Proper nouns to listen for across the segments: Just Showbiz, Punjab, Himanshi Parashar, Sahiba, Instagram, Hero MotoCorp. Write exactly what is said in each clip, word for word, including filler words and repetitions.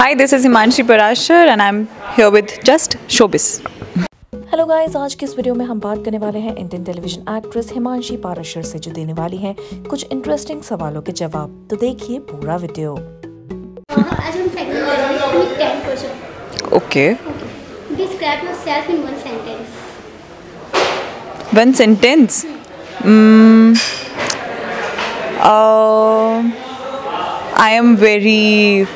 Hi, this is Himanshi Parashar and I'm here with Just Showbiz. Hello guys, आज की इस video में हम बात करने वाले हैं Indian television actress Himanshi Parashar से जो देने वाली हैं कुछ इंटरेस्टिंग सवालों के जवाब। तो देखिए पूरा वीडियो। आज हम ten question. Okay, describe yourself in one sentence. One sentence? I am very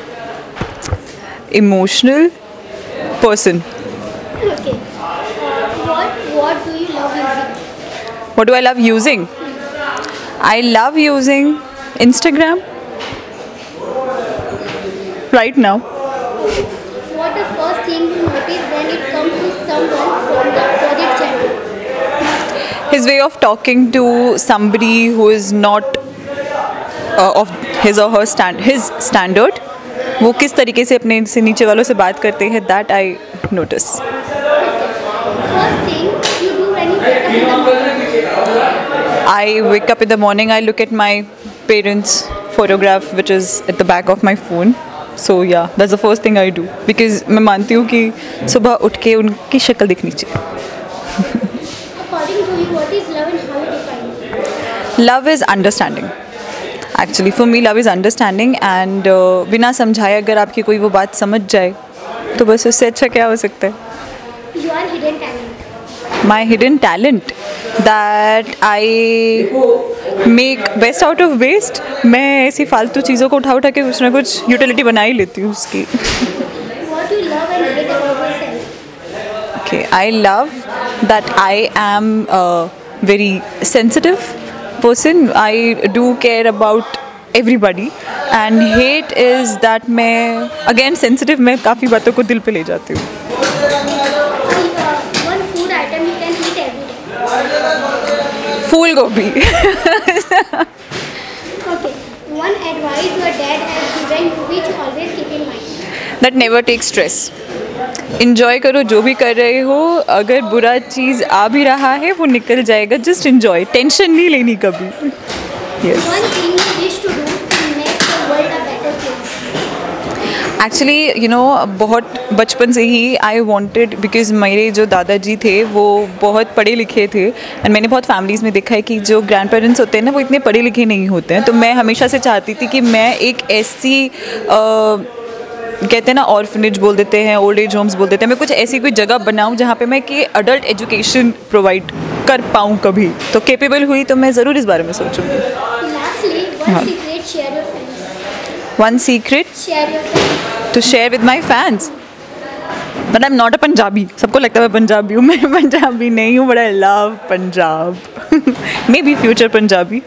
emotional person. Okay. What what do you love using? What do I love using? I love using Instagram right now. What the first thing you notice when it comes to someone from the opposite gender? His way of talking to somebody who is not uh, of his or her stand his standard. वो किस तरीके से अपने से नीचे वालों से बात करते हैं, that I notice. I wake up in the morning, I look at my parents photograph which is at the back of my phone. So yeah that's the first thing I do, because मैं मानती हूँ कि सुबह उठ के उनकी शक्ल दिखनी चाहिए। Love is understanding. Actually for me love is understanding and बिना समझाए अगर आपकी कोई वो बात समझ जाए तो बस उससे अच्छा क्या हो सकता है। My hidden talent that I make best out of waste. मैं ऐसी फालतू चीज़ों को उठा उठा के कुछ ना कुछ यूटिलिटी बना ही लेती हूँ उसकी। Okay, I love that I am very sensitive person. I do care about everybody and hate is that मैं again sensitive, मैं काफ़ी बातों को दिल पे ले जाती हूँ। One food item you can eat every day. Fool gobi. Okay. One advice your dad has given you which always keep in mind. That never take stress. Enjoy करो जो भी कर रहे हो। अगर बुरा चीज़ आ भी रहा है वो निकल जाएगा। जस्ट enjoy, टेंशन नहीं लेनी कभी। Yes. एक्चुअली यू नो बहुत बचपन से ही आई वॉन्टेड, बिकॉज मेरे जो दादाजी थे वो बहुत पढ़े लिखे थे एंड मैंने बहुत फैमिलीज़ में देखा है कि जो ग्रैंड पेरेंट्स होते हैं ना वो इतने पढ़े लिखे नहीं होते हैं। तो मैं हमेशा से चाहती थी कि मैं एक ऐसी uh, कहते हैं ना ऑर्फनेज बोल देते हैं, ओल्ड एज होम्स बोल देते हैं, मैं कुछ ऐसी कोई जगह बनाऊं जहां पे मैं कि अडल्ट एजुकेशन प्रोवाइड कर पाऊं कभी। तो कैपेबल हुई तो मैं ज़रूर इस बारे में सोचूंगी। One secret to share with my fans. But I am not a Punjabi. सबको लगता है मैं पंजाबी हूँ, मैं पंजाबी नहीं हूँ, but I love Punjab. Maybe future Punjabi.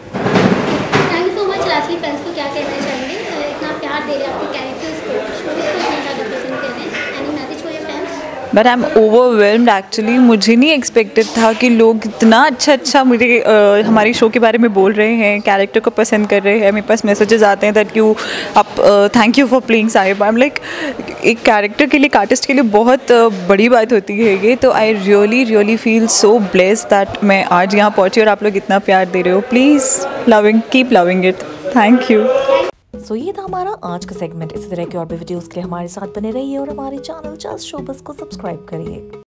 But I am overwhelmed actually. मुझे नहीं एक्सपेक्टेड था कि लोग इतना अच्छा अच्छा मुझे uh, हमारे शो के बारे में बोल रहे हैं, कैरेक्टर को पसंद कर रहे हैं। मेरे पास मैसेजेस आते हैं दैट यू आप thank you for playing Sahiba. I am like एक कैरेक्टर के लिए, एक आर्टिस्ट के लिए बहुत uh, बड़ी बात होती है ये। तो I really really feel so blessed that मैं आज यहाँ पहुँची और आप लोग इतना प्यार दे रहे हो। Please loving, keep loving it. Thank you. So so, ये था हमारा आज का सेगमेंट। इसी तरह के और भी वीडियोस के लिए हमारे साथ बने रहिए और हमारे चैनल जस्ट शोबिज़ को सब्सक्राइब करिए।